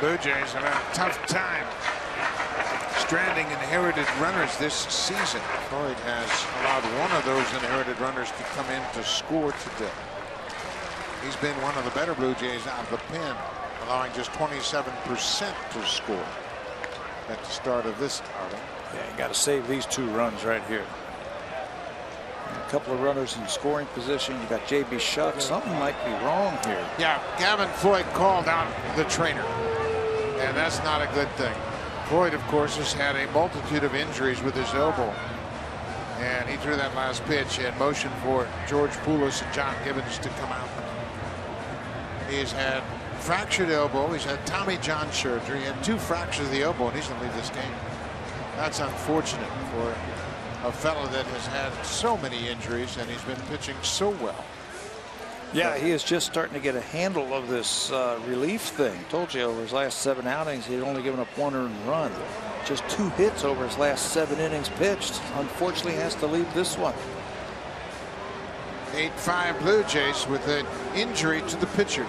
Blue Jays have had a tough time stranding inherited runners this season. Floyd has allowed one of those inherited runners to come in to score today. He's been one of the better Blue Jays out of the pen, allowing just 27% to score at the start of this outing. Yeah, you got to save these two runs right here. A couple of runners in scoring position. You got J.B. Shuck. Something might be wrong here. Yeah, Gavin Floyd called out the trainer, and that's not a good thing. Floyd, of course, has had a multitude of injuries with his elbow, and he threw that last pitch and motioned for George Poulos and John Gibbons to come out. He's had fractured elbow. He's had Tommy John surgery. He had two fractures of the elbow, and he's going to leave this game. That's unfortunate for a fellow that has had so many injuries, and he's been pitching so well. Yeah, he is just starting to get a handle of this relief thing. Told you over his last 7 outings, he had only given up 1 earned run. Just 2 hits over his last 7 innings pitched. Unfortunately, has to leave this one. 8-5 Blue Jays with an injury to the pitcher.